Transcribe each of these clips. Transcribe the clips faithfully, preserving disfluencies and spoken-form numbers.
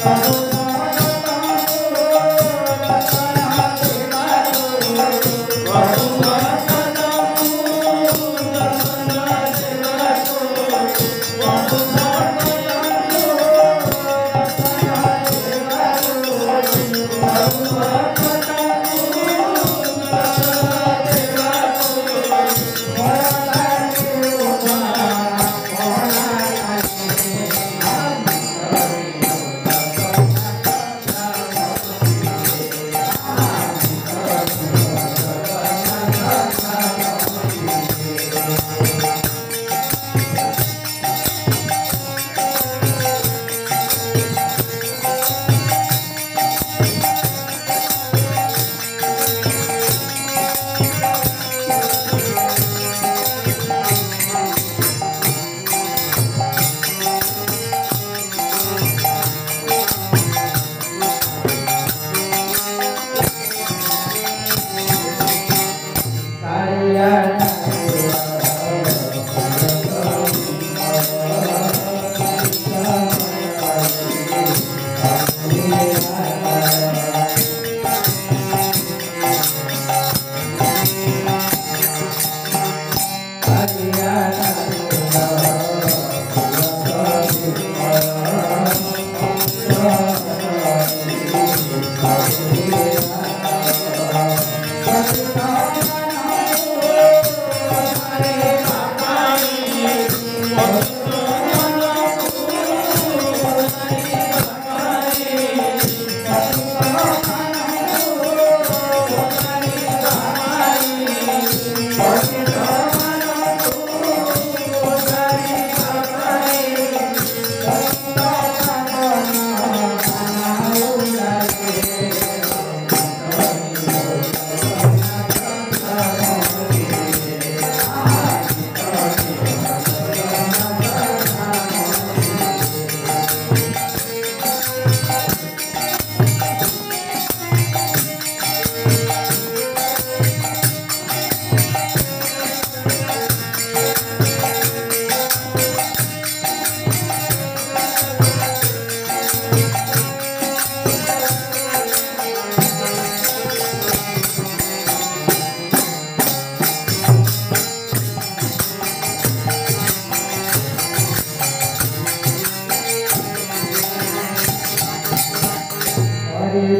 Hari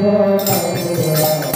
Bol Bol.